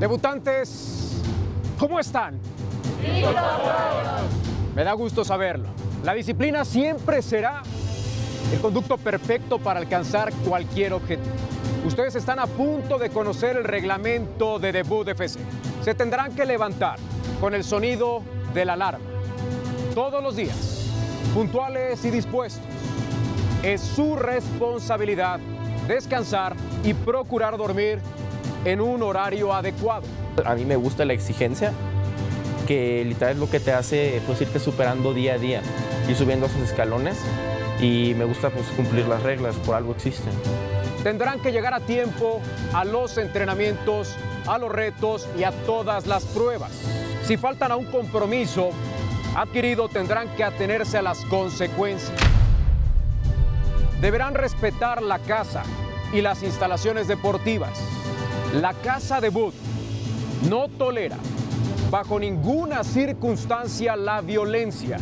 Debutantes, ¿cómo están? ¡Listos todos! Me da gusto saberlo. La disciplina siempre será el conducto perfecto para alcanzar cualquier objetivo. Ustedes están a punto de conocer el reglamento de DBUT FC. Se tendrán que levantar con el sonido de la alarma. Todos los días, puntuales y dispuestos. Es su responsabilidad descansar y procurar dormir en un horario adecuado. A mí me gusta la exigencia, que literal es lo que te hace pues irte superando día a día, ir subiendo esos escalones, y me gusta pues cumplir las reglas, por algo existen. Tendrán que llegar a tiempo a los entrenamientos, a los retos y a todas las pruebas. Si faltan a un compromiso adquirido, tendrán que atenerse a las consecuencias. Deberán respetar la casa y las instalaciones deportivas. La casa DBUT no tolera bajo ninguna circunstancia la violencia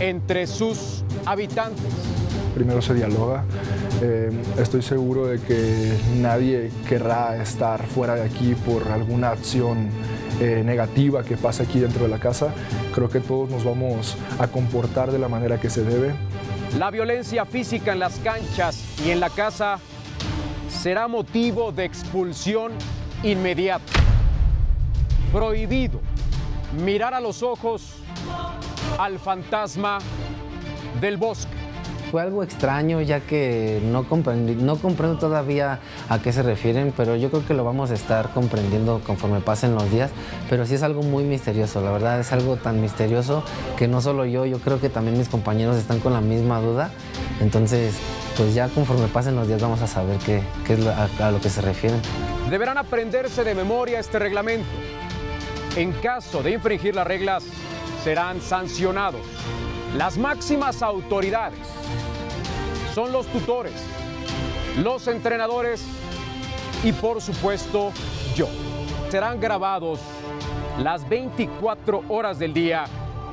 entre sus habitantes. Primero se dialoga. Estoy seguro de que nadie querrá estar fuera de aquí por alguna acción negativa que pase aquí dentro de la casa. Creo que todos nos vamos a comportar de la manera que se debe. La violencia física en las canchas y en la casa será motivo de expulsión inmediata. Prohibido mirar a los ojos al fantasma del bosque. Fue algo extraño, ya que no comprendo todavía a qué se refieren, pero yo creo que lo vamos a estar comprendiendo conforme pasen los días. Pero sí es algo muy misterioso, la verdad es algo tan misterioso que no solo yo creo que también mis compañeros están con la misma duda. Entonces, pues ya conforme pasen los días vamos a saber qué es a lo que se refieren. Deberán aprenderse de memoria este reglamento. En caso de infringir las reglas, serán sancionados. Las máximas autoridades son los tutores, los entrenadores y, por supuesto, yo. Serán grabados las 24 horas del día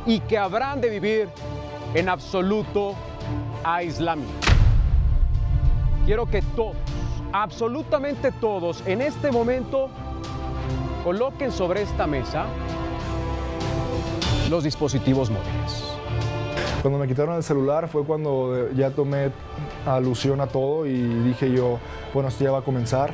y que habrán de vivir en absoluto aislamiento. Quiero que todos, absolutamente todos, en este momento coloquen sobre esta mesa los dispositivos móviles. Cuando me quitaron el celular fue cuando ya tomé alusión a todo y dije yo, bueno, esto ya va a comenzar.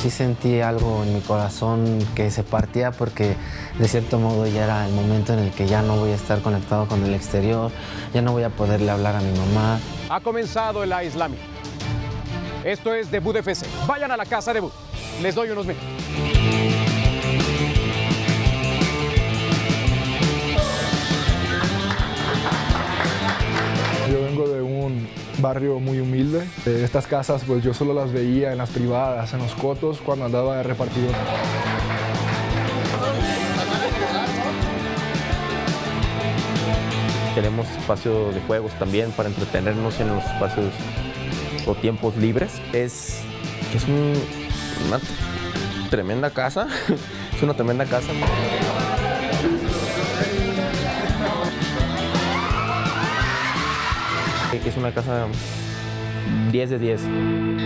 Sí sentí algo en mi corazón que se partía, porque de cierto modo ya era el momento en el que ya no voy a estar conectado con el exterior, ya no voy a poderle hablar a mi mamá. Ha comenzado el aislamiento. Esto es DBUT FC. Vayan a la casa DBUT. Les doy unos minutos. Yo vengo de un barrio muy humilde. Estas casas pues yo solo las veía en las privadas, en los cotos, cuando andaba de repartidor. Tenemos espacio de juegos también para entretenernos en los espacios o tiempos libres. Es una tremenda casa, es una tremenda casa. Es una casa 10 de 10.